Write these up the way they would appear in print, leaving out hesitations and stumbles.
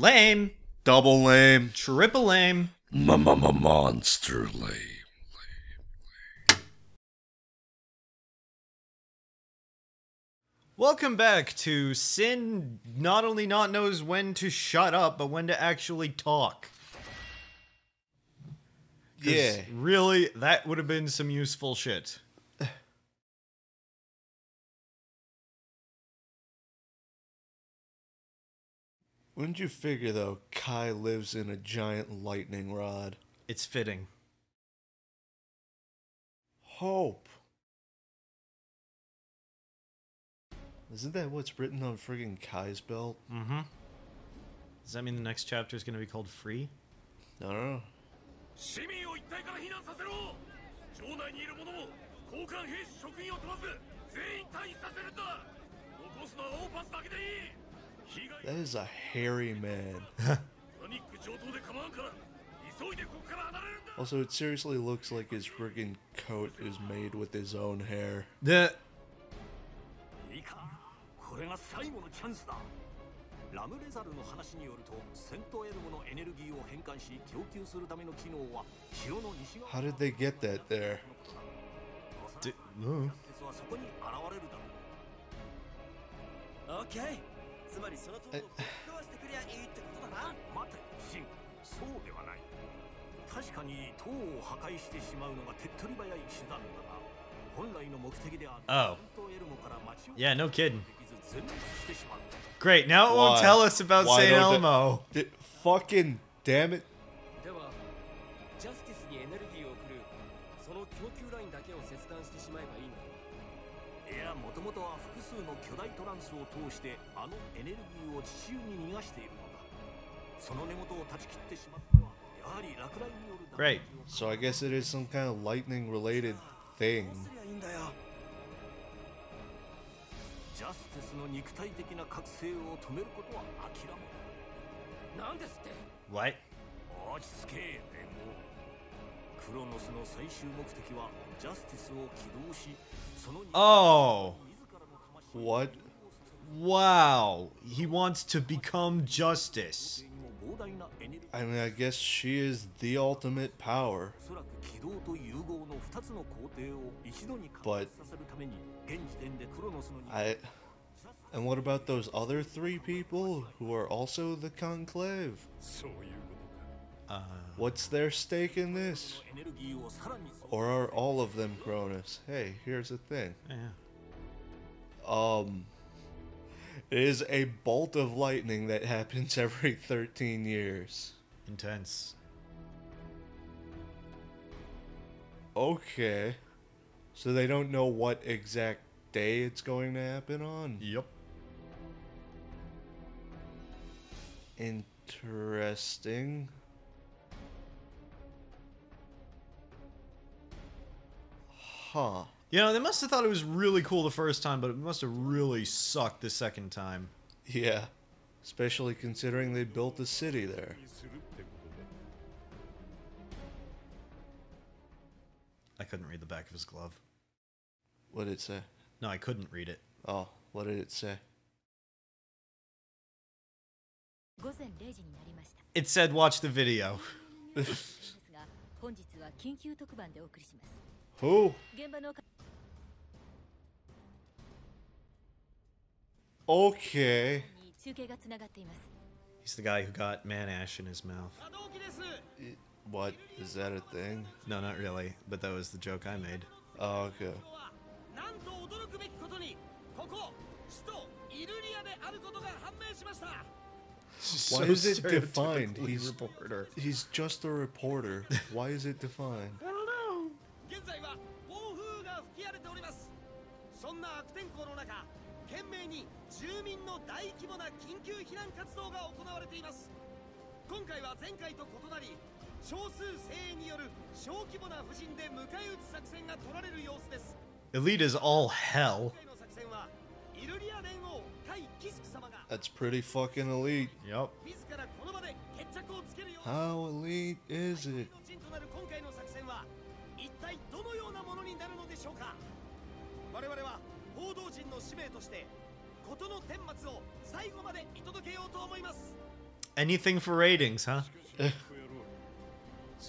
Lame. Double lame. Triple lame. Monster lame. Welcome back to Sin not only not knows when to shut up, but when to actually talk. Yeah. Really, that would have been some useful shit. Wouldn't you figure, though, Kai lives in a giant lightning rod? It's fitting. Hope. Isn't that what's written on friggin' Kai's belt? Mm-hmm. Does that mean the next chapter is going to be called Free? I don't know. That is a hairy man. Also, it seriously looks like his friggin' coat is made with his own hair. The... How did they get that there? No. Okay. Oh. Yeah, no kidding. Great, now it won't tell us about St. Elmo. Fucking damn it. Great. So I guess it is some kind of lightning related thing. What? Oh. What? Wow. He wants to become justice. I mean, I guess she is the ultimate power. But... And what about those other three people who are also the Conclave? What's their stake in this? Or are all of them Cronus? Hey, here's the thing. Yeah. It is a bolt of lightning that happens every 13 years. Intense. Okay. So they don't know what exact day it's going to happen on? Yep. Interesting. Huh. You know, they must have thought it was really cool the first time, but it must have really sucked the second time. Yeah. Especially considering they built the city there. I couldn't read the back of his glove. What did it say? No, I couldn't read it. Oh, what did it say? It said, watch the video. Who? Okay. He's the guy who got man ash in his mouth. What? Is that a thing? No, not really. But that was the joke I made. Oh, okay. Why is it defined? He's just a reporter. Why is it defined? I don't know. Elite is all hell. That's pretty fucking elite. Yep. How elite is it? Anything for ratings, huh? Yeah. Oh.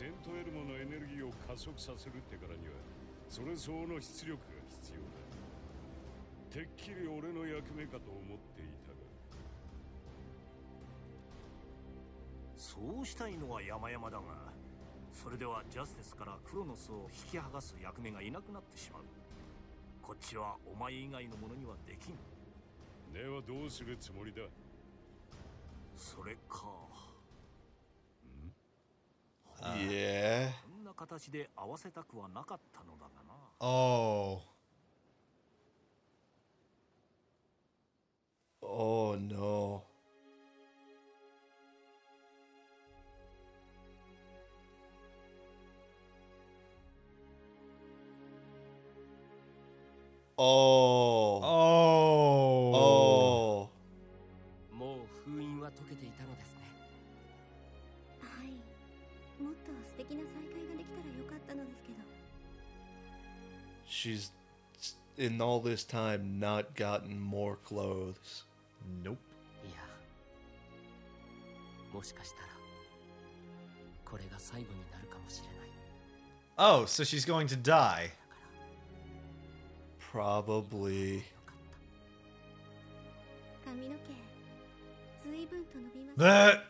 Oh no. Oh. Oh. Oh. She's in all this time not gotten more clothes. Nope. Oh, so she's going to die. Probably. That.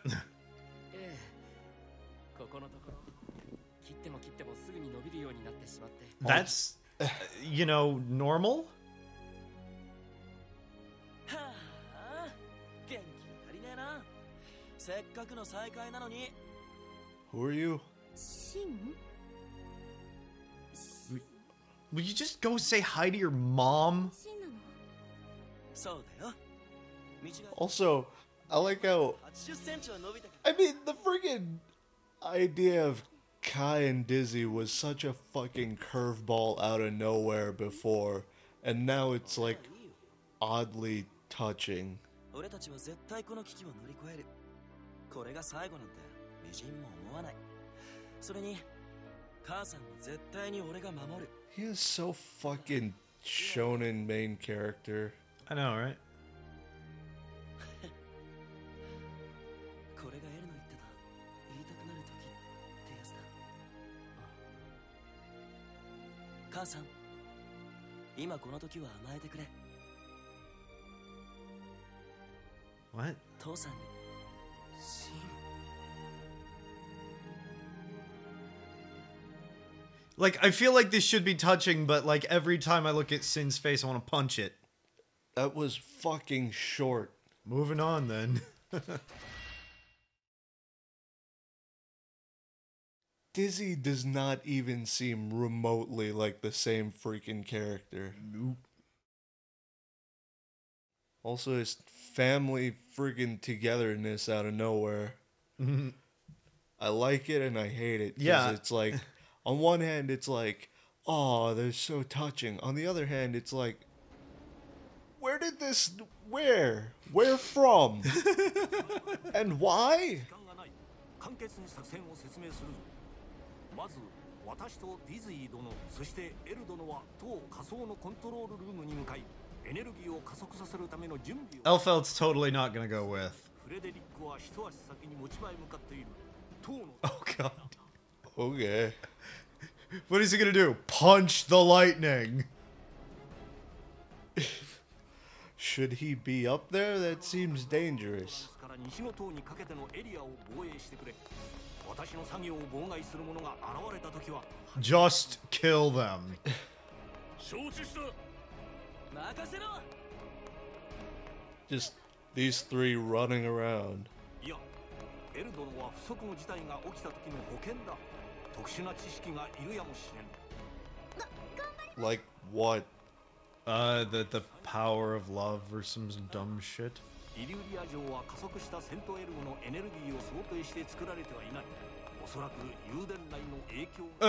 That's, you know, normal? Who are you? Shin? Will you just go say hi to your mom? Also, I like how... I mean, the friggin' idea of Kai and Dizzy was such a fucking curveball out of nowhere before, and now it's like oddly touching. He is so fucking shonen main character. I know, right? What? Like, I feel like this should be touching, but like every time I look at Sin's face, I want to punch it. That was fucking short. Moving on then. Dizzy does not even seem remotely like the same freaking character. Nope. Also, his family freaking togetherness out of nowhere. I like it and I hate it. Yeah. It's like, on one hand, it's like, oh, they're so touching. On the other hand, it's like, where did this, where from? And why? Elfelt's totally not gonna go with. Oh god. Okay. What is he gonna do? Punch the lightning. Should he be up there? That seems dangerous. Just kill them. Just these three running around. Like what? The power of love or some dumb shit.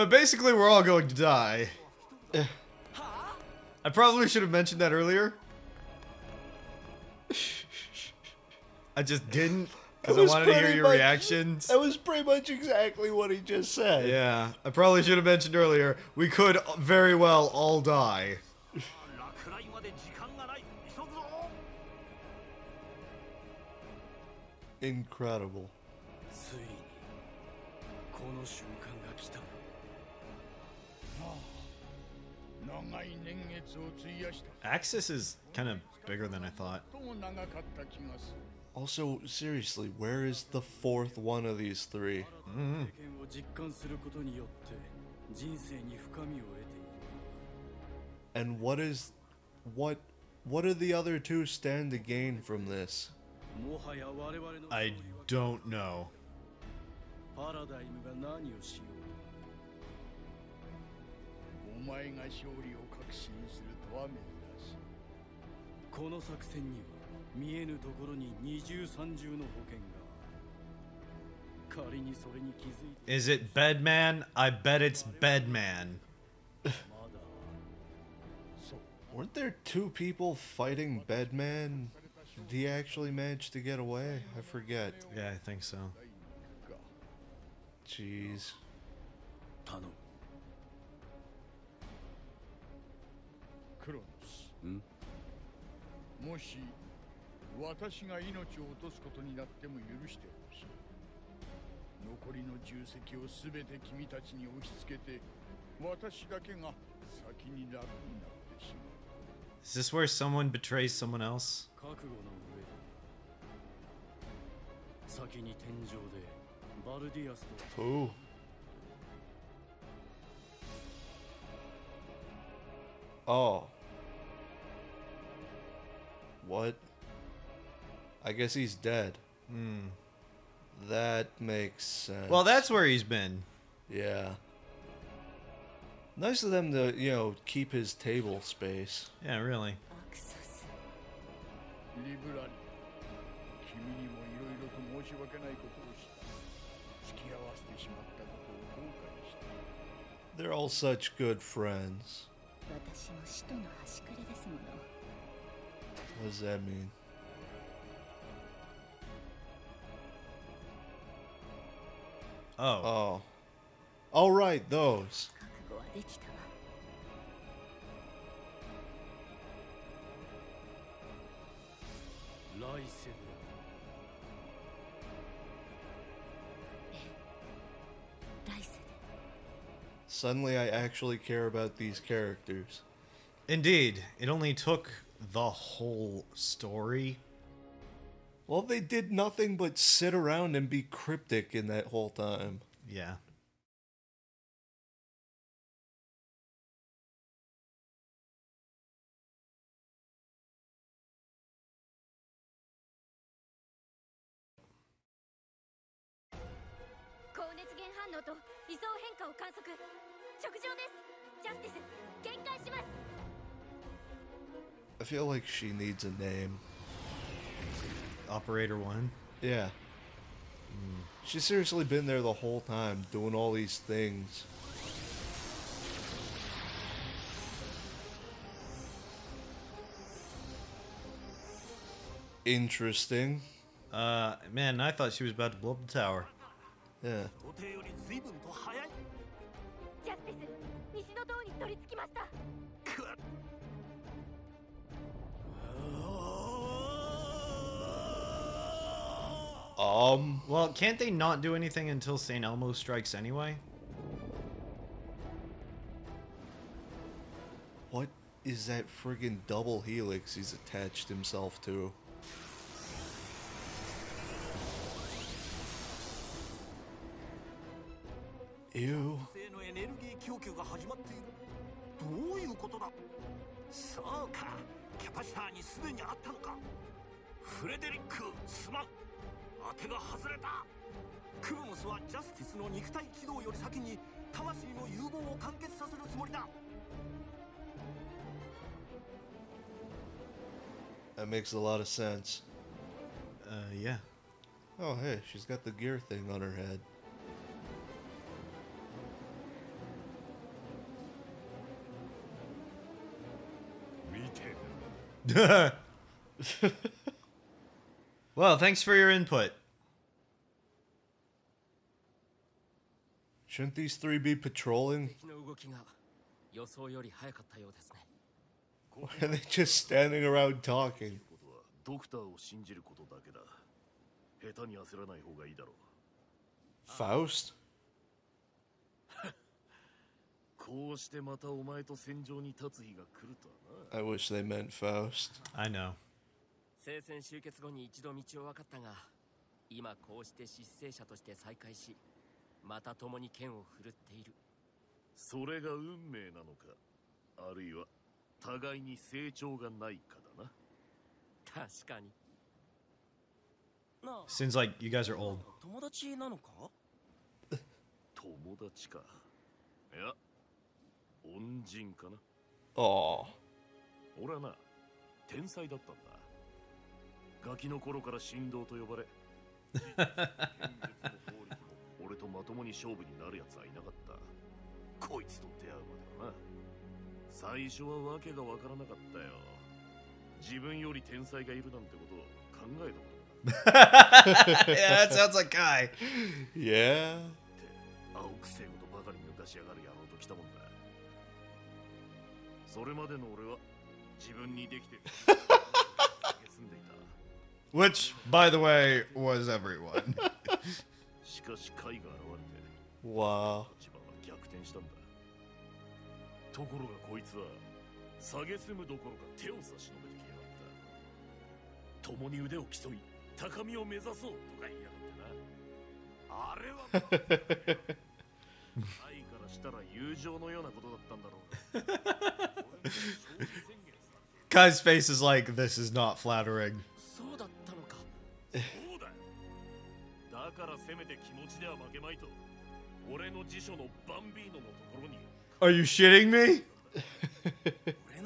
Basically, we're all going to die. I probably should have mentioned that earlier. I just didn't, because I wanted to hear your reactions. That was pretty much exactly what he just said. Yeah, I probably should have mentioned earlier. We could very well all die. Incredible. Axis is kind of bigger than I thought. Also, seriously, where is the fourth one of these three? And what do the other two stand to gain from this? I don't know. Is it Bedman? I bet it's Bedman. Weren't there two people fighting Bedman? Did he actually manage to get away? I forget. Yeah, I think so. Jeez. Hmm? Is this where someone betrays someone else? Who? Oh. What? I guess he's dead. Hmm. That makes sense. Well, that's where he's been. Yeah. Nice of them to, you know, keep his table space. Yeah, really. They're all such good friends. What does that mean? Oh. Oh. All right, those. Suddenly I actually care about these characters. Indeed. It only took the whole story. Well, they did nothing but sit around and be cryptic in that whole time. Yeah. I feel like she needs a name. Operator One? Yeah. Mm. She's seriously been there the whole time, doing all these things. Interesting. Man, I thought she was about to blow up the tower. Yeah. Well, can't they not do anything until St. Elmo strikes anyway? What is that friggin' double helix he's attached himself to? Ew. That makes a lot of sense. Yeah. Oh, hey, she's got the gear thing on her head. Well, thanks for your input. Shouldn't these three be patrolling? Why are they just standing around talking? Faust? I wish they meant Faust. I know. Sin's like, you guys are old. Aww. Yeah, that sounds like Kai. Yeah. Which, by the way, was everyone. Wow. Kai's face is like, this is not flattering. Are you shitting me? Wow.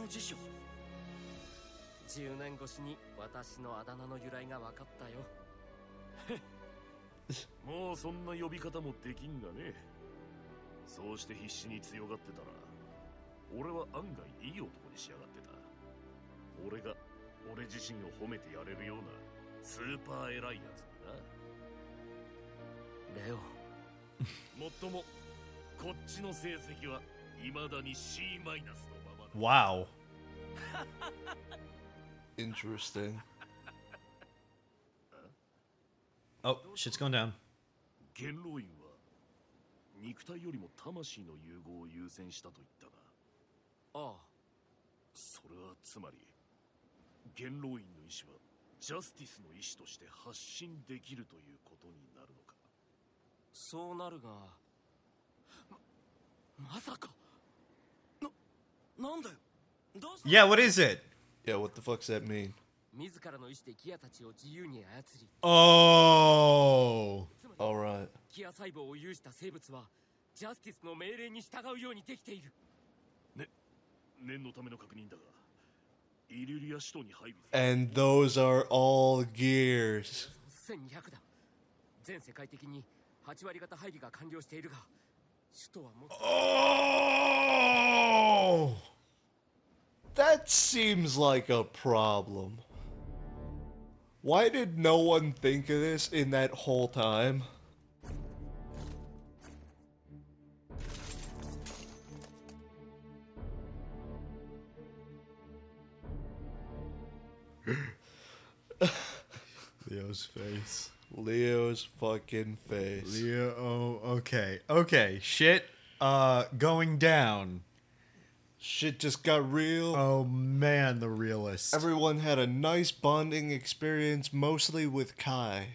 Interesting. Oh, shit's going down. Yeah, what is it? Yeah, what the fuck's that mean? Oh. All right. And those are all gears. Oh. That seems like a problem. Why did no one think of this in that whole time? Leo's face. Leo's fucking face. Leo, oh, okay. Okay, shit, going down. Shit just got real. Oh man, the realist. Everyone had a nice bonding experience, mostly with Kai,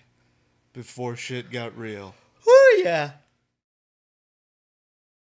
before shit got real. Oh yeah.